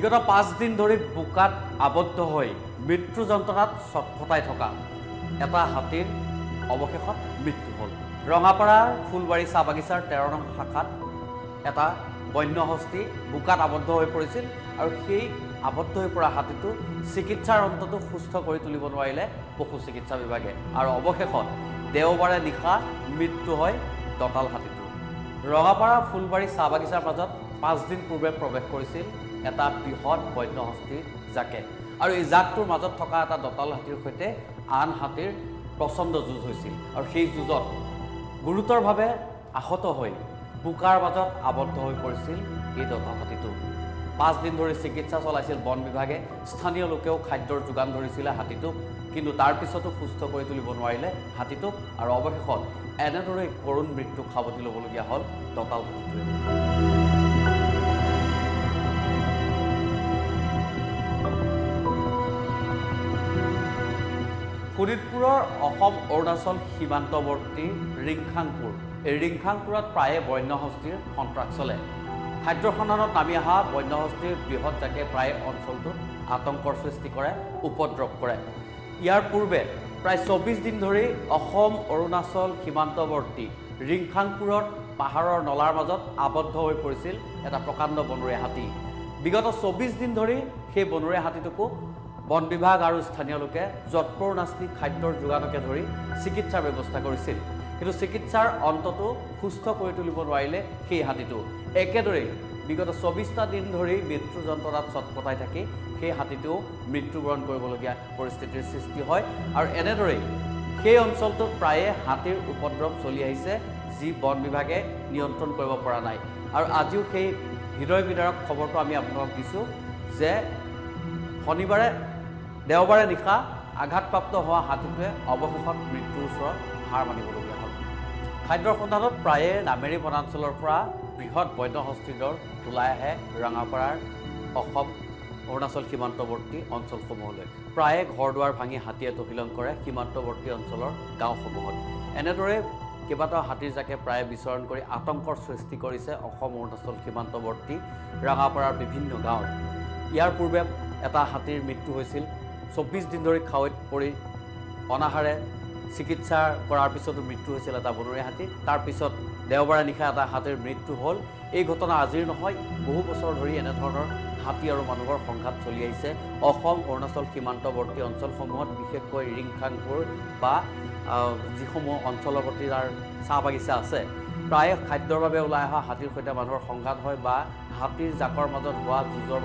বিগত 5 দিন ধরে বুকাত আবদ্ধ হয়ে মৃত্যু যন্ত্রণাত ছটফটাই থকা এটা হাতির অবশেষত মৃত্যু হল। রঙাপাড়া ফুলবাড়ি চা বাগিচার 13 নং শাখাত এটা বন্য হস্তি বুকাত আবদ্ধ হয়ে পড়েছিল আৰু সেই আবদ্ধ হয়ে পড়া হাতিটো চিকিৎসার অন্তত সুস্থ কৰি তুলিব নোৱাৰিলে পশু চিকিৎসা বিভাগে আৰু অবশেষত দেওবাৰে নিশা মৃত্যু হয় দতাল হাতিটো। রঙাপাড়া ফুলবাড়ি চা বাগিচার মাজত 5 দিন পূর্বে প্রবেশ করেছিল এটা বৃহৎ বন্য হস্তির জাকে আৰু এই জাকটোৰ মাজত থকা এটা দতাল হাতিৰ সৈতে আন হাতিৰ প্রচণ্ড যুঁজ হৈছিল আৰু সেই যুঁজত গুৰুতৰভাৱে আহত হৈ বুকাৰ মাজত আবদ্ধ হৈ পৰিছিল এই দতাল হাতিটো। 5 দিন ধরে চিকিৎসা চলাইছিল বন বিভাগে, স্থানীয় লোকেও খাদ্যৰ যোগান ধৰিছিল হাতিটোক, কিন্তু তাৰ পিছতো সুস্থ কৰি তুলিব নোৱাৰিলে হাতিটোক আৰু অৱশেষত এনেদৰে করুণ মৃত্যু খাবতি ল'বলগীয়া হল দতাল হাতিটোৱে। শোণিতপুৰৰ অসম অৰুণাচল সীমান্তৱৰ্তী ৰিংখাংপুৰ, এই ৰিংখাংপুৰত প্ৰায়ে বন্যহস্তীৰ সন্ত্ৰাস চলে। খাদ্যৰ সন্ধানত নামি অহা বন্যহস্তীৰ বৃহৎ জাকে প্ৰায় অঞ্চলটোত আতংকৰ সৃষ্টি কৰে, উপদ্ৰৱ কৰে। ইয়াৰ পূৰ্বে প্ৰায় 24 দিন ধৰি অসম অৰুণাচল সীমান্তৱৰ্তী ৰিংখাংপুৰত পাহাৰৰ নলাৰ মাজত আবদ্ধ হৈ পৰিছিল এটা প্ৰকাণ্ড বনৰীয়া হাতী। বিগত 24 দিন ধৰি সেই বনৰীয়া হাতীটোকো বন বিভাগ আৰু স্থানীয় লোকে যৎপৰ নাস্তি খাদ্যৰ যোগানকে ধৰি চিকিৎসাৰ ব্যৱস্থা কৰিছিল, কিন্তু চিকিৎসাৰ অন্তত সুস্থ কৰি তুলিব নোৱাৰিলে সেই হাতীটো। একেদৰে বিগত 24টা দিন ধৰি মৃত্যু যন্ত্ৰণাত ছটফটাই থাকি সেই হাতীটো মৃত্যুবৰণ কৰিবলগীয়া পৰিস্থিতিৰ সৃষ্টি হয় আৰু এনেদৰেই সেই অঞ্চলটোত প্ৰায়ে হাতীৰ উপদ্ৰৱ চলি আহিছে, যি বন বিভাগে নিয়ন্ত্ৰণ কৰিব পৰা নাই। আৰু আজিও সেই হৃদয় বিদাৰক খবৰটো আমি আপোনাক দিছোঁ যে শনিবাৰে দেওবাৰে নিশা আঘাতপ্ৰাপ্ত হোৱা হাতীটোৱে অৱশেষত মৃত্যুৰ ওচৰত হাৰ মানিবলগীয়া হ'ল। খাদ্যৰ সন্ধানত প্ৰায়ে নামেৰি বনাঞ্চলৰ পৰা বৃহৎ বন্যহস্তীৰ দল ওলাই আহে ৰঙাপাৰাৰ অসম অৰুণাচল সীমান্তৱৰ্তী অঞ্চলসমূহলৈ। প্ৰায়ে ঘৰ দুৱাৰ ভাঙি হাতীয়ে তহিলং কৰে সীমান্তৱৰ্তী অঞ্চলৰ গাঁওসমূহত। এনেদৰে কেইবাটাও হাতীৰ জাকে প্ৰায়ে বিচৰণ কৰি আতংকৰ সৃষ্টি কৰিছে অসম অৰুণাচল সীমান্তৱৰ্তী ৰঙাপাৰাৰ বিভিন্ন গাঁৱত। ইয়াৰ পূৰ্বে এটা হাতীৰ মৃত্যু হৈছিল। 24 দিন ধরে খাওয়াত পড়ে অনাহারে চিকিৎসা করার পিছতো মৃত্যু হয়েছিল এটা বনৰীয়া হাতী। তারপর দেওবারে নিশা এটা হাতীর মৃত্যু হল। এই ঘটনা আজির নহয়, বহু বছর ধরে এনেধরনের হাতী আর মানুষের সংঘাত চলি আছে অরুণাচল সীমান্তবর্তী অঞ্চলসমূহত, বিশেষকৈ ৰিংখাংপুৰ বা যিসমূহ অঞ্চলবর্তী যার চাহ বাগিচা আছে। প্রায় খাদ্যভাবে ওলাই অহা হাতীর সঙ্গে মানুষের সংঘাত হয় বা হাতীর জাকর মাজত হওয়া যুঁজর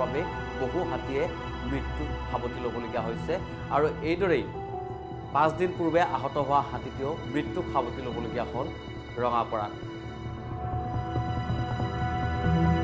বহু হাতিয়ে মৃত্যু সাবতি লবলগীয়া হয়েছে। আর এইদরেই 5 দিন পূর্বে আহত হওয়া হাতিটিও মৃত্যু সাবতি লবলগীয়া হল রঙাপাড়াত।